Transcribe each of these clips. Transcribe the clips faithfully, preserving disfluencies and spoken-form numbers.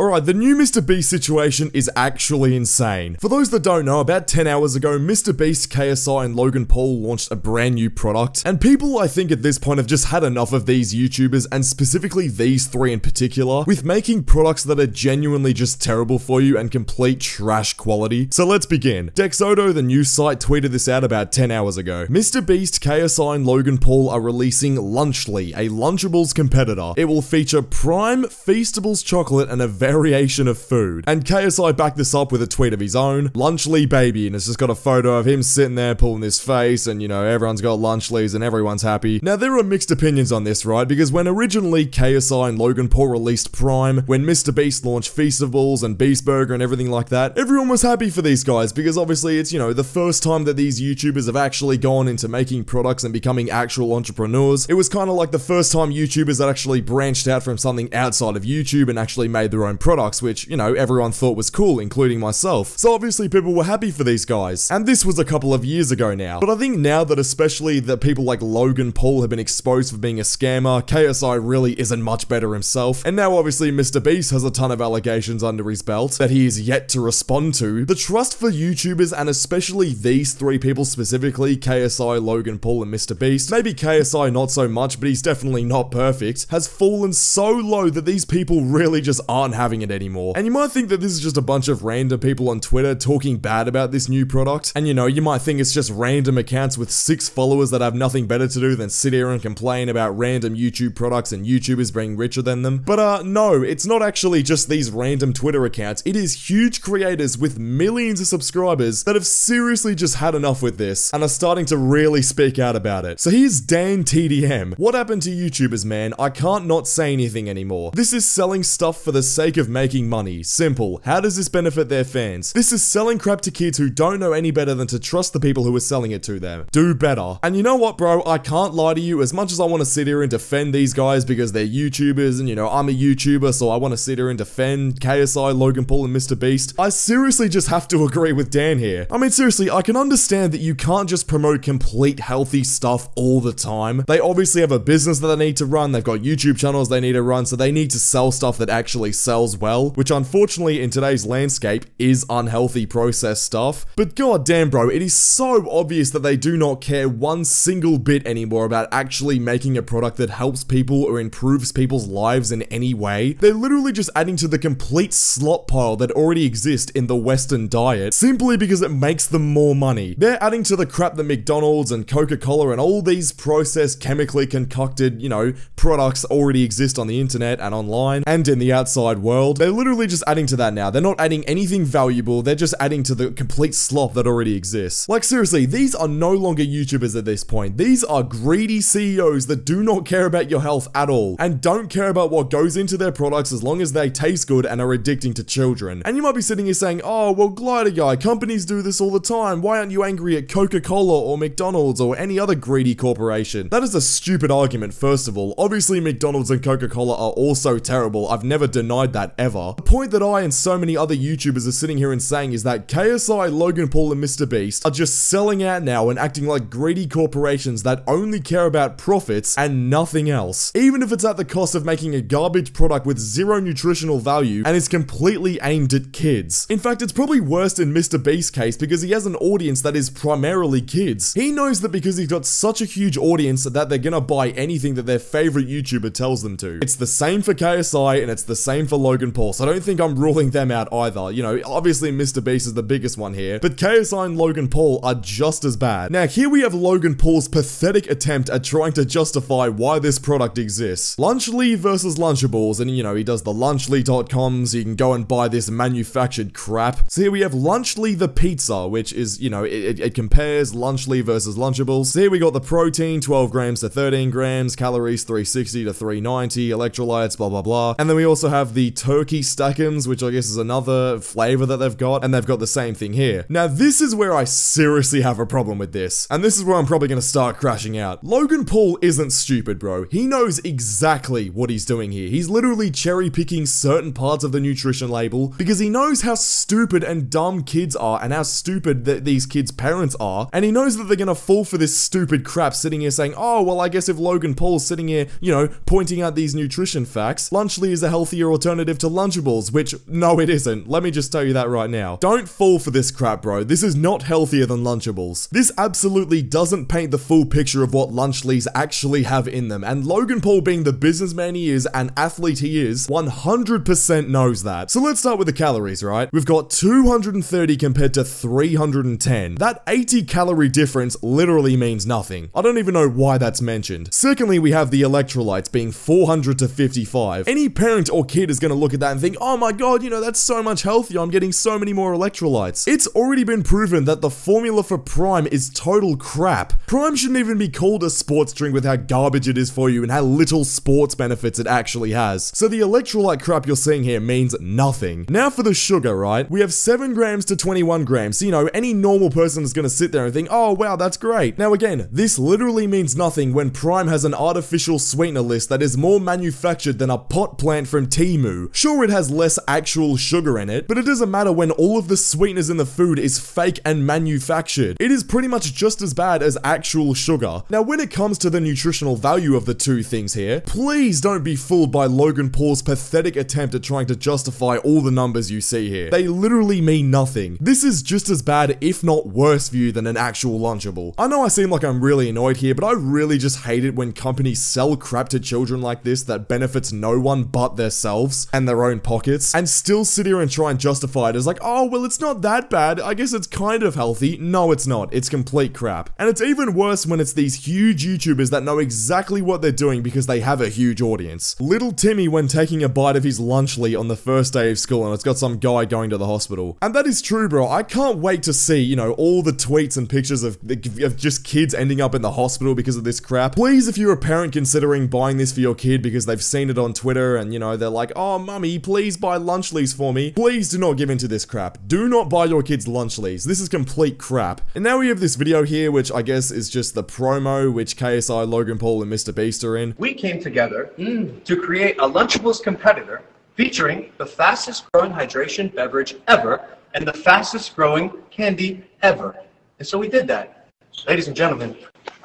Alright, the new MrBeast situation is actually insane. For those that don't know, about ten hours ago, MrBeast, K S I, and Logan Paul launched a brand new product, and people, I think at this point, have just had enough of these YouTubers, and specifically these three in particular, with making products that are genuinely just terrible for you and complete trash quality. So let's begin. Dexodo, the news site, tweeted this out about ten hours ago. MrBeast, K S I, and Logan Paul are releasing Lunchly, a Lunchables competitor. It will feature Prime, Feastables chocolate, and a variation of food. And K S I backed this up with a tweet of his own, Lunchly baby, and it's just got a photo of him sitting there pulling his face, and you know, everyone's got Lunchlies and everyone's happy. Now there are mixed opinions on this, right? Because when originally K S I and Logan Paul released Prime, when MrBeast launched Feastables and Beast Burger and everything like that, everyone was happy for these guys because obviously it's, you know, the first time that these YouTubers have actually gone into making products and becoming actual entrepreneurs. It was kind of like the first time YouTubers that actually branched out from something outside of YouTube and actually made their own products, which, you know, everyone thought was cool, including myself. So obviously people were happy for these guys. And this was a couple of years ago now. But I think now that especially that people like Logan Paul have been exposed for being a scammer, K S I really isn't much better himself. And now obviously MrBeast has a ton of allegations under his belt that he is yet to respond to. The trust for YouTubers, and especially these three people specifically, K S I, Logan Paul, and MrBeast, maybe K S I not so much, but he's definitely not perfect, has fallen so low that these people really just aren't happy having it anymore. And you might think that this is just a bunch of random people on Twitter talking bad about this new product, and you know, you might think it's just random accounts with six followers that have nothing better to do than sit here and complain about random YouTube products and YouTubers being richer than them. But uh, no, it's not actually just these random Twitter accounts, it is huge creators with millions of subscribers that have seriously just had enough with this, and are starting to really speak out about it. So here's Dan T D M. What happened to YouTubers, man? I can't not say anything anymore. This is selling stuff for the sake of making money. Simple. How does this benefit their fans? This is selling crap to kids who don't know any better than to trust the people who are selling it to them. Do better. And you know what, bro? I can't lie to you. As much as I want to sit here and defend these guys because they're YouTubers and, you know, I'm a YouTuber, so I want to sit here and defend K S I, Logan Paul, and MrBeast, I seriously just have to agree with Dan here. I mean, seriously, I can understand that you can't just promote complete healthy stuff all the time. They obviously have a business that they need to run. They've got YouTube channels they need to run, so they need to sell stuff that actually sells well, which unfortunately in today's landscape is unhealthy processed stuff. But god damn, bro, it is so obvious that they do not care one single bit anymore about actually making a product that helps people or improves people's lives in any way. They're literally just adding to the complete slop pile that already exists in the Western diet simply because it makes them more money. They're adding to the crap that McDonald's and Coca-Cola and all these processed, chemically concocted, you know, products already exist on the internet and online and in the outside world. They're literally just adding to that now. They're not adding anything valuable. They're just adding to the complete slop that already exists. Like seriously, these are no longer YouTubers at this point. These are greedy C E Os that do not care about your health at all and don't care about what goes into their products as long as they taste good and are addicting to children. And you might be sitting here saying, oh, well, Glider Guy, companies do this all the time. Why aren't you angry at Coca-Cola or McDonald's or any other greedy corporation? That is a stupid argument, first of all. Obviously, McDonald's and Coca-Cola are also terrible. I've never denied that ever. The point that I and so many other YouTubers are sitting here and saying is that K S I, Logan Paul, and MrBeast are just selling out now and acting like greedy corporations that only care about profits and nothing else. Even if it's at the cost of making a garbage product with zero nutritional value and is completely aimed at kids. In fact, it's probably worse in MrBeast's case because he has an audience that is primarily kids. He knows that because he's got such a huge audience that they're gonna buy anything that their favorite YouTuber tells them to. It's the same for K S I and it's the same for Logan Paul, so I don't think I'm ruling them out either. You know, obviously MrBeast is the biggest one here, but K S I and Logan Paul are just as bad. Now, here we have Logan Paul's pathetic attempt at trying to justify why this product exists. Lunchly versus Lunchables, and you know, he does the lunchly dot com, so you can go and buy this manufactured crap. So here we have Lunchly the pizza, which is, you know, it, it compares Lunchly versus Lunchables. So here we got the protein, twelve grams to thirteen grams, calories three sixty to three ninety, electrolytes, blah, blah, blah. And then we also have the turkey stackums, which I guess is another flavor that they've got, and they've got the same thing here. Now, this is where I seriously have a problem with this, and this is where I'm probably gonna start crashing out. Logan Paul isn't stupid, bro. He knows exactly what he's doing here. He's literally cherry picking certain parts of the nutrition label because he knows how stupid and dumb kids are and how stupid that these kids' parents are, and he knows that they're gonna fall for this stupid crap sitting here saying, oh, well, I guess if Logan Paul's sitting here, you know, pointing out these nutrition facts, Lunchly is a healthier alternative alternative to Lunchables, which, no it isn't. Let me just tell you that right now. Don't fall for this crap, bro. This is not healthier than Lunchables. This absolutely doesn't paint the full picture of what Lunchleys actually have in them, and Logan Paul, being the businessman he is and athlete he is, one hundred percent knows that. So let's start with the calories, right? We've got two hundred thirty compared to three hundred ten. That eighty calorie difference literally means nothing. I don't even know why that's mentioned. Secondly, we have the electrolytes being four hundred to fifty-five. Any parent or kid is going to look at that and think, oh my god, you know, that's so much healthier, I'm getting so many more electrolytes. It's already been proven that the formula for Prime is total crap. Prime shouldn't even be called a sports drink with how garbage it is for you and how little sports benefits it actually has. So the electrolyte crap you're seeing here means nothing. Now for the sugar, right? We have seven grams to twenty-one grams. So, you know, any normal person is going to sit there and think, oh wow, that's great. Now again, this literally means nothing when Prime has an artificial sweetener list that is more manufactured than a pot plant from Temu. Sure, it has less actual sugar in it, but it doesn't matter when all of the sweeteners in the food is fake and manufactured. It is pretty much just as bad as actual sugar. Now, when it comes to the nutritional value of the two things here, please don't be fooled by Logan Paul's pathetic attempt at trying to justify all the numbers you see here. They literally mean nothing. This is just as bad, if not worse, for you than an actual Lunchable. I know I seem like I'm really annoyed here, but I really just hate it when companies sell crap to children like this that benefits no one but themselves and their own pockets, and still sit here and try and justify it as like, oh, well, it's not that bad, I guess it's kind of healthy. No, it's not. It's complete crap. And it's even worse when it's these huge YouTubers that know exactly what they're doing because they have a huge audience. Little Timmy, when taking a bite of his Lunchly on the first day of school, and it's got some guy going to the hospital. And that is true, bro. I can't wait to see, you know, all the tweets and pictures of, of just kids ending up in the hospital because of this crap. Please, if you're a parent considering buying this for your kid because they've seen it on Twitter and, you know, they're like, oh, mummy, please buy Lunchleys for me. Please do not give in to this crap. Do not buy your kids Lunchleys. This is complete crap. And now we have this video here, which I guess is just the promo which K S I, Logan Paul, and MrBeast are in. We came together mm. to create a Lunchables competitor featuring the fastest growing hydration beverage ever and the fastest growing candy ever. And so we did that. Ladies and gentlemen,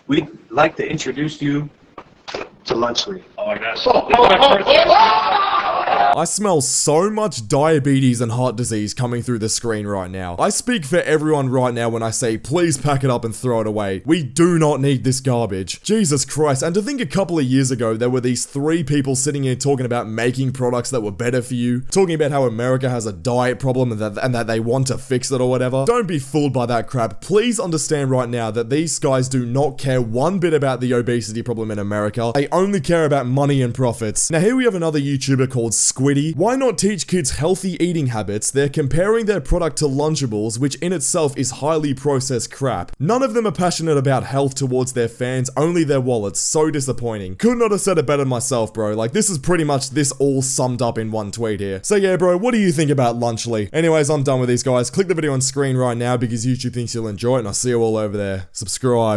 we'd like to introduce you to Lunchly. Oh my gosh. Oh, oh, oh, oh. I smell so much diabetes and heart disease coming through the screen right now. I speak for everyone right now when I say, please pack it up and throw it away. We do not need this garbage. Jesus Christ. And to think a couple of years ago, there were these three people sitting here talking about making products that were better for you, talking about how America has a diet problem and that, and that they want to fix it or whatever. Don't be fooled by that crap. Please understand right now that these guys do not care one bit about the obesity problem in America. They only care about money and profits. Now, here we have another YouTuber called Squiddy. Why not teach kids healthy eating habits? They're comparing their product to Lunchables, which in itself is highly processed crap. None of them are passionate about health towards their fans, only their wallets. So disappointing. Could not have said it better myself, bro. Like, this is pretty much this all summed up in one tweet here. So yeah, bro, what do you think about Lunchly? Anyways, I'm done with these guys. Click the video on screen right now because YouTube thinks you'll enjoy it, and I'll see you all over there. Subscribe.